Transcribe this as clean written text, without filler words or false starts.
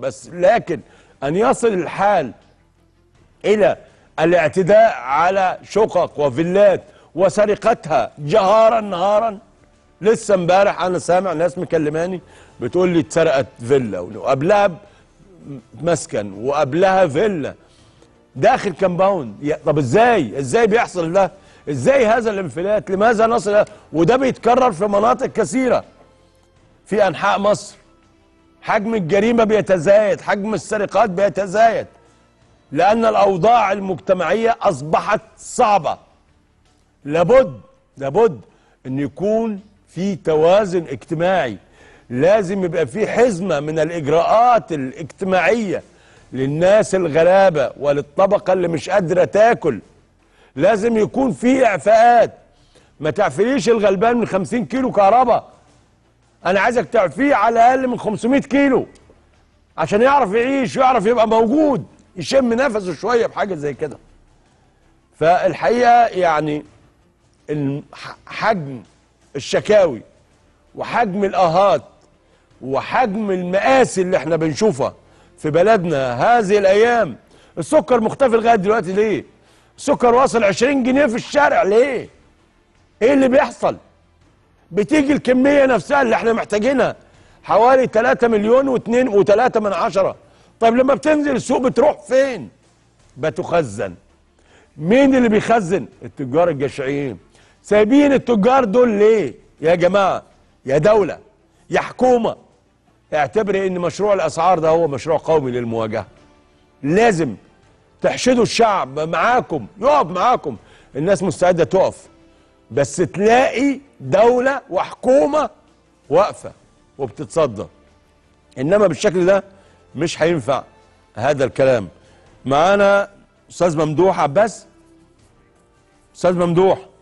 بس، لكن أن يصل الحال إلى الاعتداء على شقق وفيلات وسرقتها جهارا نهارا. لسه امبارح أنا سامع ناس مكلماني بتقول لي اتسرقت فيلا وقبلها مسكن وقبلها فيلا داخل كمباوند. طب ازاي بيحصل ده؟ ازاي هذا الانفلات؟ لماذا نصل؟ وده بيتكرر في مناطق كثيرة في أنحاء مصر. حجم الجريمة بيتزايد، حجم السرقات بيتزايد، لأن الأوضاع المجتمعية أصبحت صعبة. لابد أن يكون في توازن اجتماعي، لازم يبقى في حزمة من الإجراءات الاجتماعية للناس الغلابة وللطبقة اللي مش قادرة تاكل. لازم يكون في إعفاءات، ما تعفيش الغلبان من 50 كيلو كهرباء، أنا عايزك تعفيه على الأقل من 500 كيلو عشان يعرف يعيش، يعرف يبقى موجود، يشم نفسه شوية بحاجة زي كده. فالحقيقة يعني حجم الشكاوي وحجم الآهات وحجم المآسي اللي احنا بنشوفها في بلدنا هذه الأيام. السكر مختفي لغاية دلوقتي ليه؟ السكر واصل 20 جنيه في الشارع ليه؟ ايه اللي بيحصل؟ بتيجي الكمية نفسها اللي احنا محتاجينها حوالي 3.2 مليون. طيب لما بتنزل السوق بتروح فين؟ بتخزن. مين اللي بيخزن؟ التجار الجشعين. سايبين التجار دول ليه؟ يا جماعة، يا دولة، يا حكومة، اعتبري ان مشروع الاسعار ده هو مشروع قومي للمواجهة. لازم تحشدوا الشعب معاكم، يقف معاكم. الناس مستعدة تقف، بس تلاقي دولة وحكومة واقفة وبتتصدى. انما بالشكل ده مش هينفع هذا الكلام. معانا استاذ ممدوح عباس. استاذ ممدوح،